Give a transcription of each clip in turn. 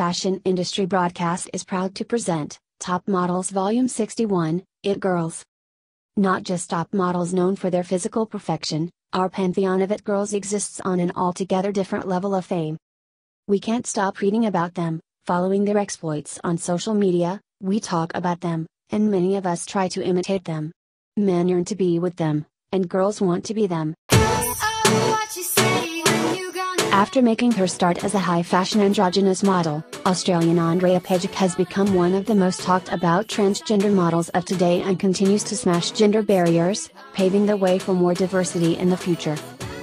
Fashion Industry Broadcast is proud to present, Top Models Volume 61, It Girls. Not just top models known for their physical perfection, our pantheon of it girls exists on an altogether different level of fame. We can't stop reading about them, following their exploits on social media, we talk about them, and many of us try to imitate them. Men yearn to be with them, and girls want to be them. After making her start as a high-fashion androgynous model, Australian Andreja Pejic has become one of the most talked-about transgender models of today and continues to smash gender barriers, paving the way for more diversity in the future.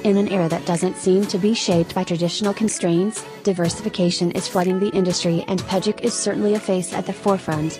In an era that doesn't seem to be shaped by traditional constraints, diversification is flooding the industry and Pejic is certainly a face at the forefront.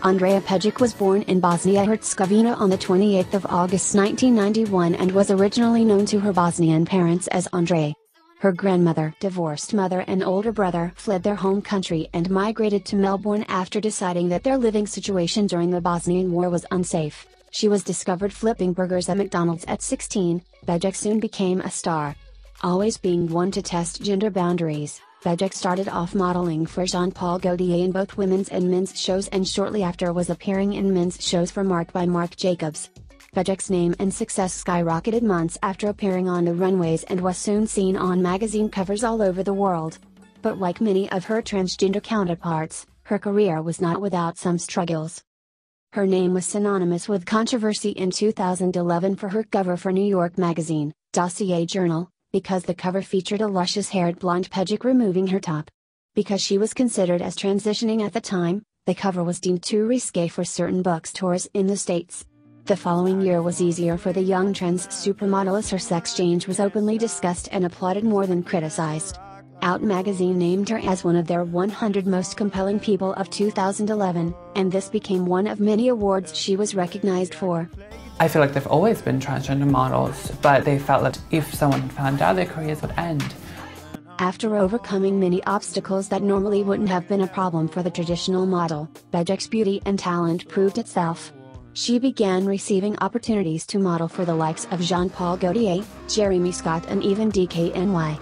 Andreja Pejic was born in Bosnia-Herzegovina on the 28th of August 1991 and was originally known to her Bosnian parents as Andrej. Her grandmother, divorced mother and older brother fled their home country and migrated to Melbourne after deciding that their living situation during the Bosnian War was unsafe. She was discovered flipping burgers at McDonald's at 16, Pejic soon became a star. Always being one to test gender boundaries. Pejic started off modeling for Jean-Paul Gaultier in both women's and men's shows and shortly after was appearing in men's shows for Marc by Marc Jacobs. Pejic's name and success skyrocketed months after appearing on the runways and was soon seen on magazine covers all over the world. But like many of her transgender counterparts, her career was not without some struggles. Her name was synonymous with controversy in 2011 for her cover for New York magazine, Dossier Journal, because the cover featured a luscious-haired blonde Pejic removing her top. Because she was considered as transitioning at the time, the cover was deemed too risqué for certain bookstores in the States. The following year was easier for the young trans supermodel as her sex change was openly discussed and applauded more than criticized. OUT Magazine named her as one of their 100 most compelling people of 2011, and this became one of many awards she was recognized for. I feel like they've always been transgender models, but they felt that if someone found out, their careers would end. After overcoming many obstacles that normally wouldn't have been a problem for the traditional model, Pejic's beauty and talent proved itself. She began receiving opportunities to model for the likes of Jean-Paul Gaultier, Jeremy Scott and even DKNY.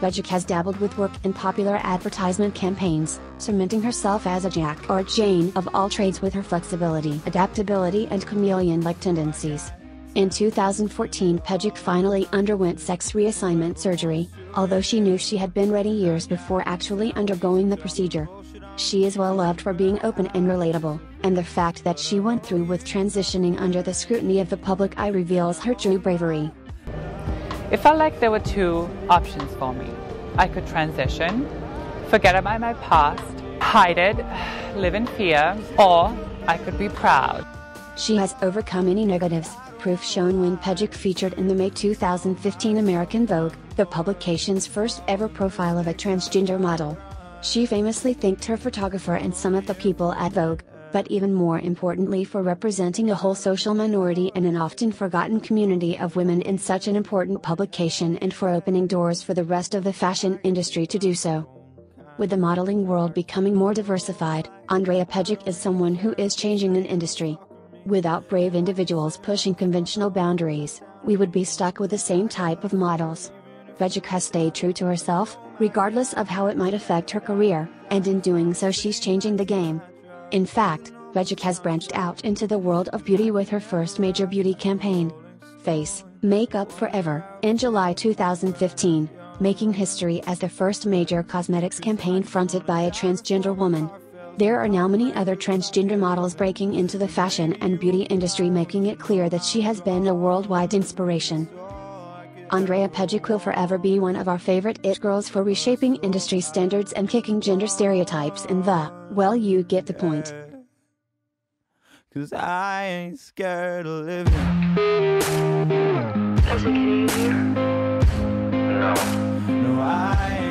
Pejic has dabbled with work in popular advertisement campaigns, cementing herself as a Jack or Jane of all trades with her flexibility, adaptability and chameleon-like tendencies. In 2014 Pejic finally underwent sex reassignment surgery, although she knew she had been ready years before actually undergoing the procedure. She is well loved for being open and relatable, and the fact that she went through with transitioning under the scrutiny of the public eye reveals her true bravery. It felt like there were two options for me. I could transition, forget about my past, hide it, live in fear, or I could be proud. She has overcome any negatives, proof shown when Pejic featured in the May 2015 American Vogue, the publication's first ever profile of a transgender model. She famously thanked her photographer and some of the people at Vogue, but even more importantly for representing a whole social minority and an often forgotten community of women in such an important publication and for opening doors for the rest of the fashion industry to do so. With the modeling world becoming more diversified, Andreja Pejic is someone who is changing an industry. Without brave individuals pushing conventional boundaries, we would be stuck with the same type of models. Pejic has stayed true to herself, regardless of how it might affect her career, and in doing so she's changing the game. In fact, Pejic has branched out into the world of beauty with her first major beauty campaign, Face, Makeup Forever, in July 2015, making history as the first major cosmetics campaign fronted by a transgender woman. There are now many other transgender models breaking into the fashion and beauty industry, making it clear that she has been a worldwide inspiration. Andreja Pejic will forever be one of our favorite it girls for reshaping industry standards and kicking gender stereotypes in the, well, you get the point. 'Cause I ain't scared of living. Does it get easier? No. No, I ain't.